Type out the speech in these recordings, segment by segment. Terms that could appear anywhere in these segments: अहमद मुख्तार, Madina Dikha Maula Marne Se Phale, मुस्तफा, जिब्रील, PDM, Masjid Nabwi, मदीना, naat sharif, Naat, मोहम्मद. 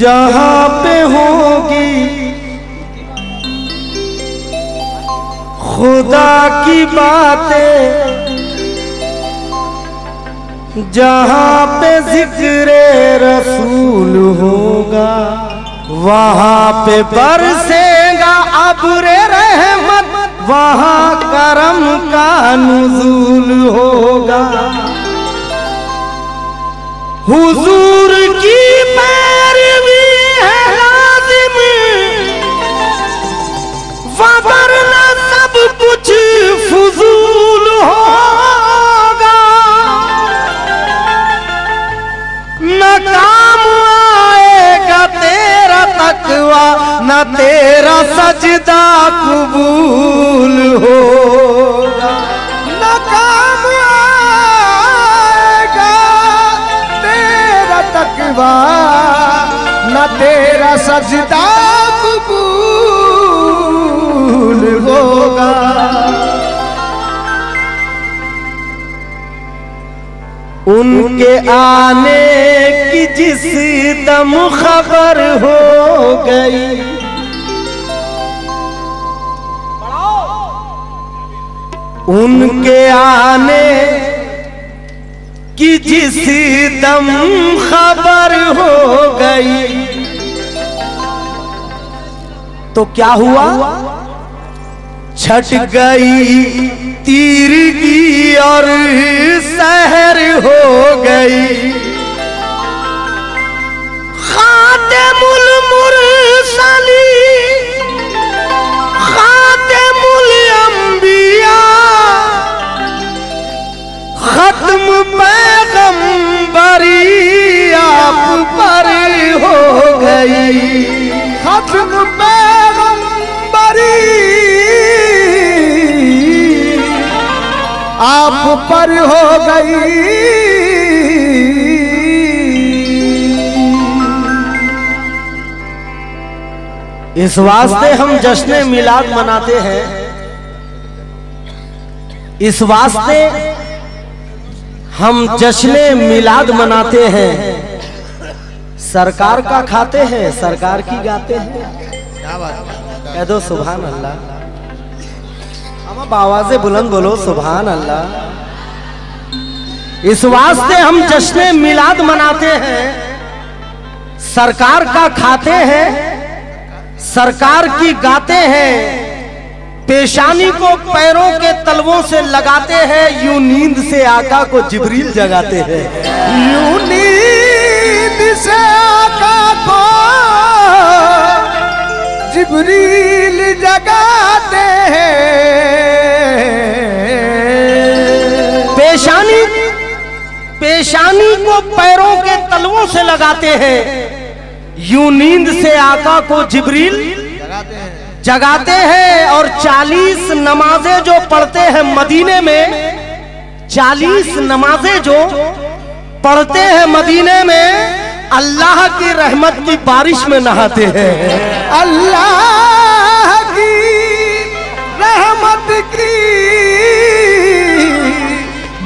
जहां पे होगी खुदा की बातें, जहां पे जिक्र रसूल होगा वहां पे बरसेगा अबरे रहमत, वहां करम का नुज़ूल होगा। हुजूर की पैरवी है लाजिम, वरना सब कुछ फुजूल होगा। न काम आएगा तेरा तकवा, न तेरा सजदा कबूल होगा। न काम न तेरा सजदा कबूल होगा। उनके आने की जिस दम खबर हो गई, उनके आने कि जिस दम खबर हो गई तो क्या हुआ? छट गई तीरगी और सहर हो गई। खातेमुल मुरसलीन, खातेमुल अंबिया, खत्म पैगंबरी आप पर हो गई। खत्म पैगंबरी आप पर हो गई। इस वास्ते हम जश्न मिलाद मनाते हैं, इस वास्ते हम जश्न मिलाद मनाते हैं। सरकार का खाते हैं, सरकार की गाते हैं। कह दो सुभान अल्लाह, हम आवाज़ें बुलंद बोलो सुभान अल्लाह। इस वास्ते हम जश्न मिलाद मनाते हैं, सरकार का खाते हैं, सरकार की गाते हैं। पेशानी को पैरों के तलवों से लगाते हैं, यूं नींद से आका को जिब्रील जगाते हैं। यूं नींद से आका को जिब्रील जगाते हैं। पेशानी को पैरों के तलवों से लगाते हैं, यूं नींद से आका को जिब्रील जगाते हैं। और 40 नमाजें जो पढ़ते हैं मदीने में, 40 नमाजें जो पढ़ते हैं मदीने में, अल्लाह की रहमत की बारिश में नहाते हैं। अल्लाह की रहमत की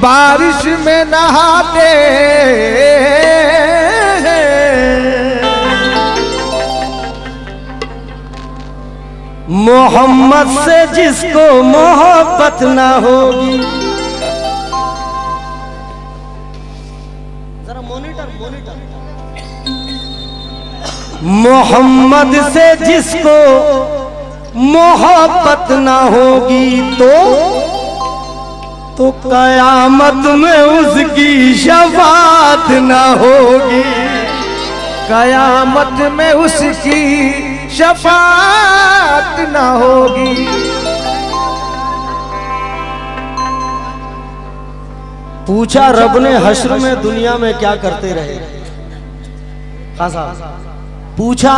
बारिश में नहाते हैं। मोहम्मद से जिसको मोहब्बत ना होगी, जरा मॉनिटर। मोहम्मद से जिसको मोहब्बत ना होगी तो कयामत में उसकी शफाअत ना होगी। कयामत में उसकी शफाअत ना होगी। पूछा रब ने हश्र में दुनिया में क्या करते रहे? खासा पूछा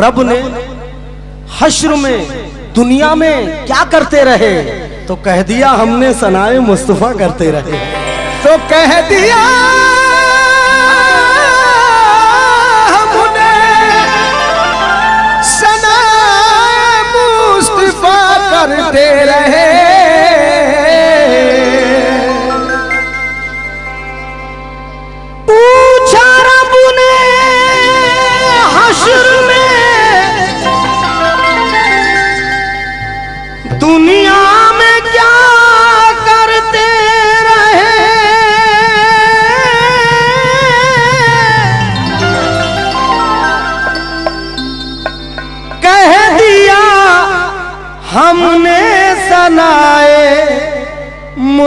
रब ने हश्र में दुनिया में क्या करते रहे? तो कह दिया हमने सनाए मुस्तफा करते रहे। तो कह दिया करते रहे। पूछा रब ने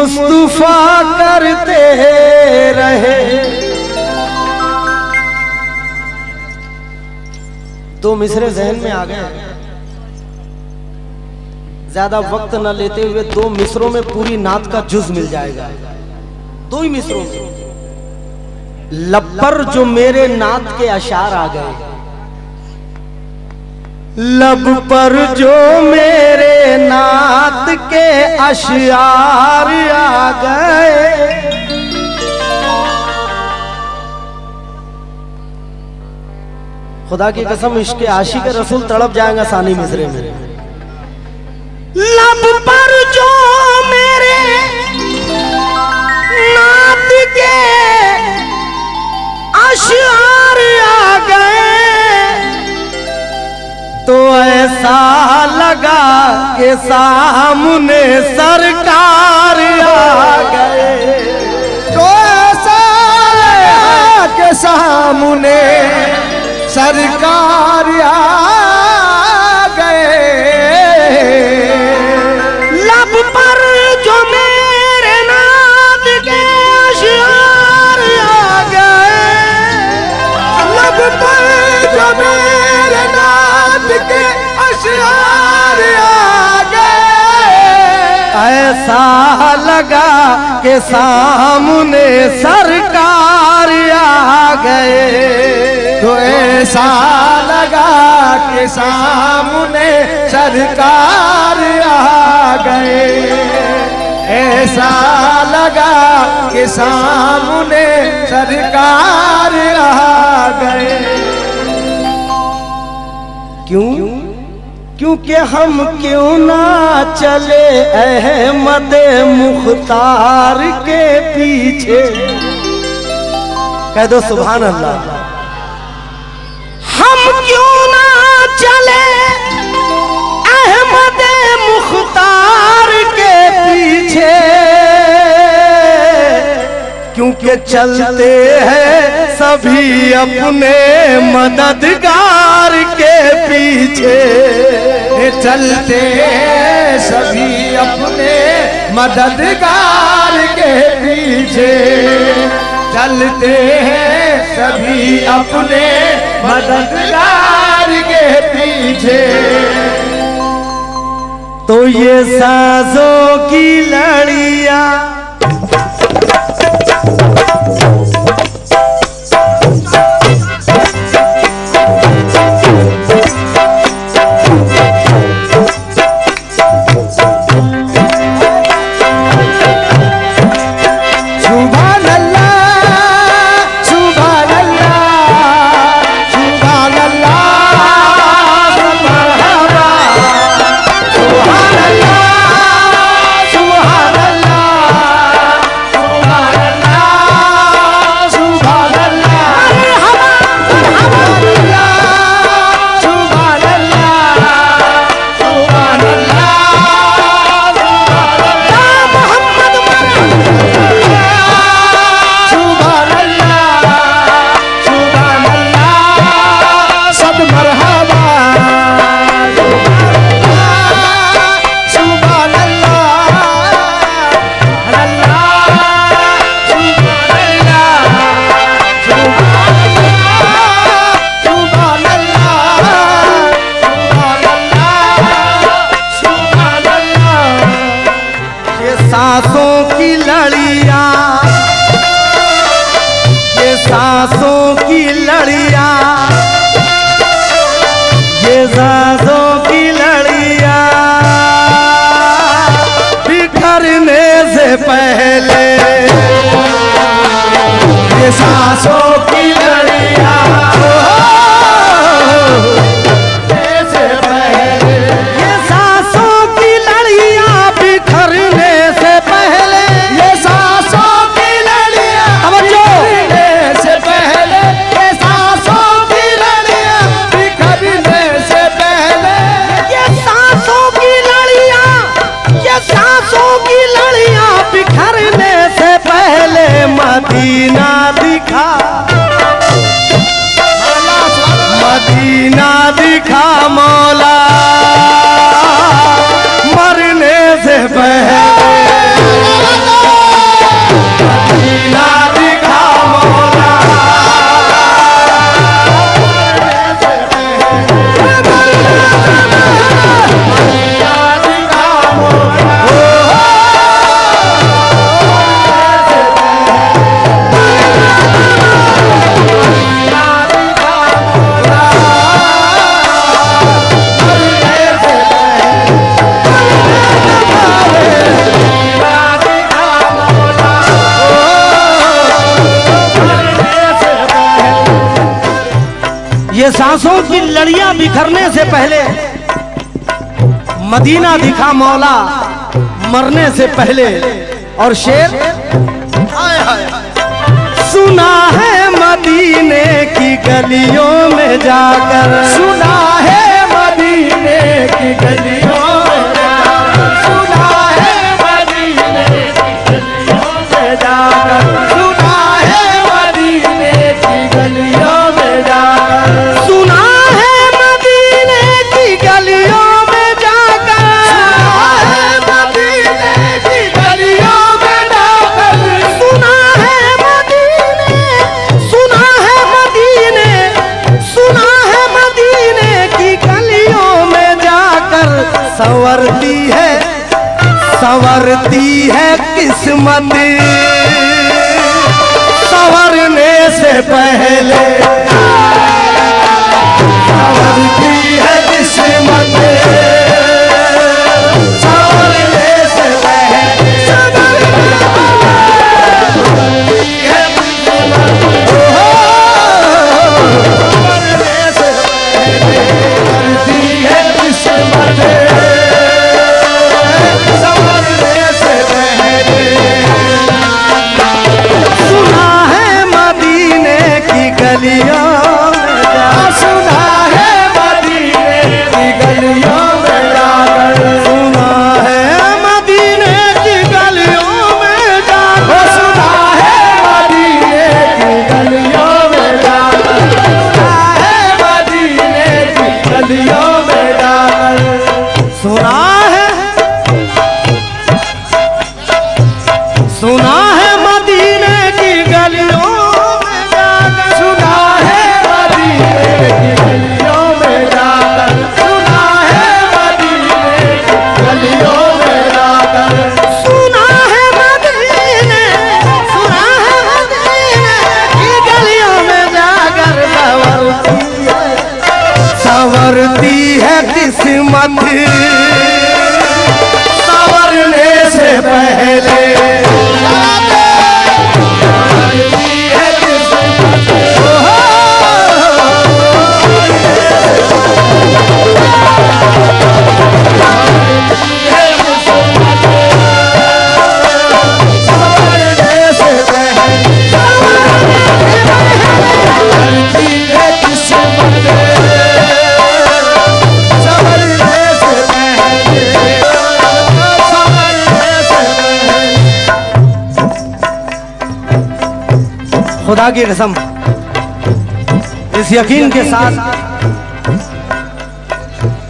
मुस्तफा करते रहे तो मिसरे जहन में आ गए। ज्यादा वक्त न लेते हुए दो मिसरों में पूरी नात का जुज मिल जाएगा। दो ही मिसरों में लब पर जो मेरे नात के अशार आ गए, लब पर जो मेरे नात के अशआर आ गए। खुदा की कसम इश्क़ आशिक़ रसूल तड़प जाएगा सानी मिसरे में। लब पर जो मेरे नात के अशआर आ गए तो ऐसा लगा के सामने सरकार आ गए, तो ऐसा लगा के सामने सरकार आ गए। लब पर जो मेरे नात के अशआर आ गए, लब पर जो मेरे नात के अशआर आ गए, ऐसा लगा के सामने सरकार आ गए, तो ऐसा लगा के सामने सरकार आ गए, ऐसा लगा के सामने सरकार आ गए। क्यों? क्योंकि हम क्यों ना चले अहमद मुख्तार के पीछे। कह दो सुभान अल्लाह। हम क्यों ना चले अहमद मुख्तार के पीछे, क्योंकि चलते हैं सभी अपने मददगार के पीछे, चलते हैं सभी अपने मददगार के पीछे, चलते हैं सभी अपने मददगार के पीछे। तो ये साजों की लड़ियां मदीना दिखा, मदीना दिखा मौला मरने से पहले। ये सांसों की लड़ियां बिखरने से पहले, मदीना दिखा मौला मरने से पहले। और शेर सुना है मदीने की गलियों में जाकर, सुना है मदीने की गलियों में जाकर, सुना है मदीने की गलियों में जाकर, सुना है मदीने की गलियों में जाकर, सुना है मदीने की गलियों में जाकर, सुना है मदीने की गलियों में जाकर, सुना है मदीने, सुना है मदीने, सुना है मदीने की गलियों में जाकर। संवरती है, संवरती है किस्मत संवरने से पहले, संवरती है किस्मत संवरने से पहले, संवरती है किस्मत संवरने से पहले, संवरती है किस्मत संवरने से पहले। खुदा की कसम, इस यकीन के साथ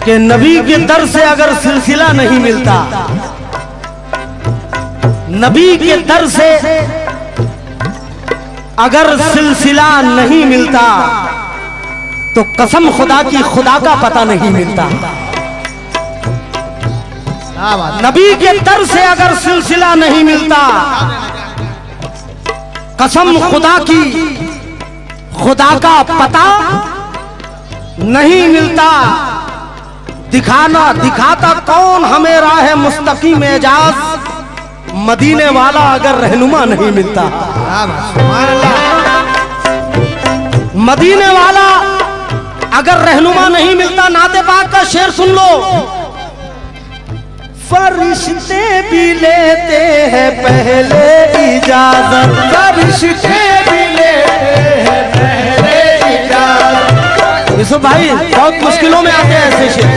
कि नबी के दर से अगर सिलसिला नहीं मिलता, नबी के दर से अगर सिलसिला नहीं मिलता, तो कसम खुदा की खुदा का पता नहीं मिलता। नबी के दर से अगर सिलसिला नहीं मिलता, कसम खुदा की खुदा का पता नहीं मिलता। दिखाना दिखाता कौन हमें राह मुस्तकीम एजाज, मदीने वाला अगर रहनुमा नहीं मिलता, मदीने वाला अगर रहनुमा नहीं मिलता। नाते पाक का शेर सुन लो। फरिश्ते भी लेते हैं पहले इजाजत, फरिश्ते भी लेते हैं पहले इजाजत। यूसुफ भाई बहुत मुश्किलों में आते हैं ऐसे शेर।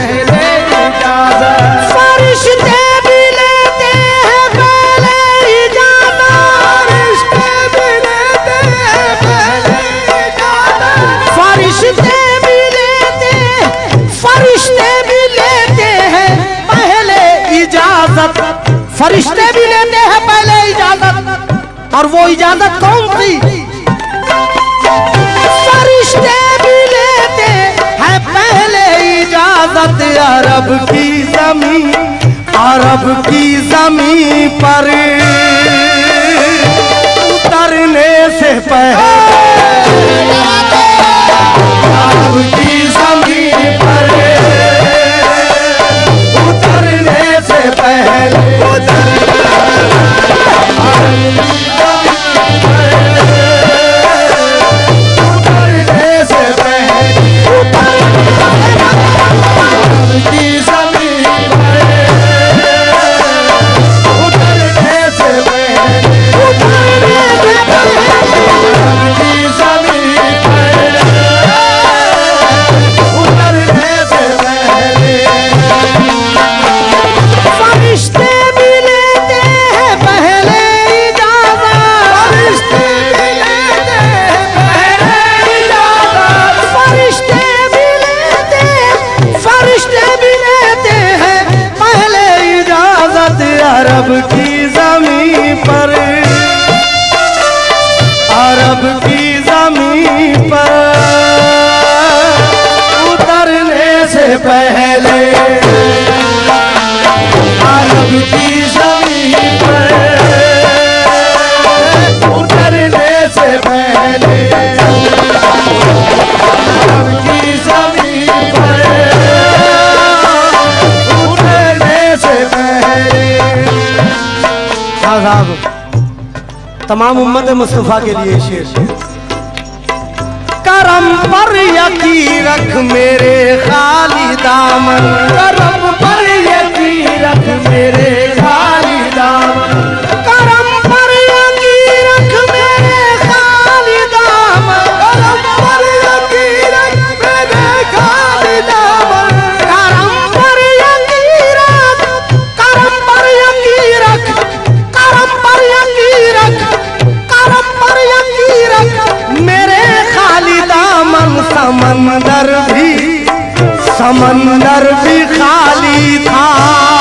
फरिश्ते भी लेते हैं पहले इजाजत, फरिश्ते भी लेते हैं पहले इजाजत, फरिश्ते भी लेते, फरिश्ते भी लेते हैं पहले इजाजत, फरिश्ते भी लेते हैं पहले इजाजत। और वो इजाजत कौन थी? फरिश्ते भी लेते हैं पहले इजाजत। अरब की जमीन, अरब की जमीन पर उतरने से पहले, अरब की जमीन पर उतरने से पहले, उतरने से पहले, से पहले आरब की जमीन पर उतरने से पहले आरब की जमीन पर उतरने से पहले साहब तमाम उम्मत मुस्तफा के लिए शेर। करम पर यकीन रख मेरे खाली दामन, करम पर यकीन रख मेरे खाली दामन, करम पर यकीन रख मेरे खाली दामन, करम पर यकीन रख मेरे खाली दामन, करम पर यकीन रख, करम पर यकीन रख, करम पर यकीन रख, करम पर यकीन रख मेरे खाली दामन। समंदर भी खाली था।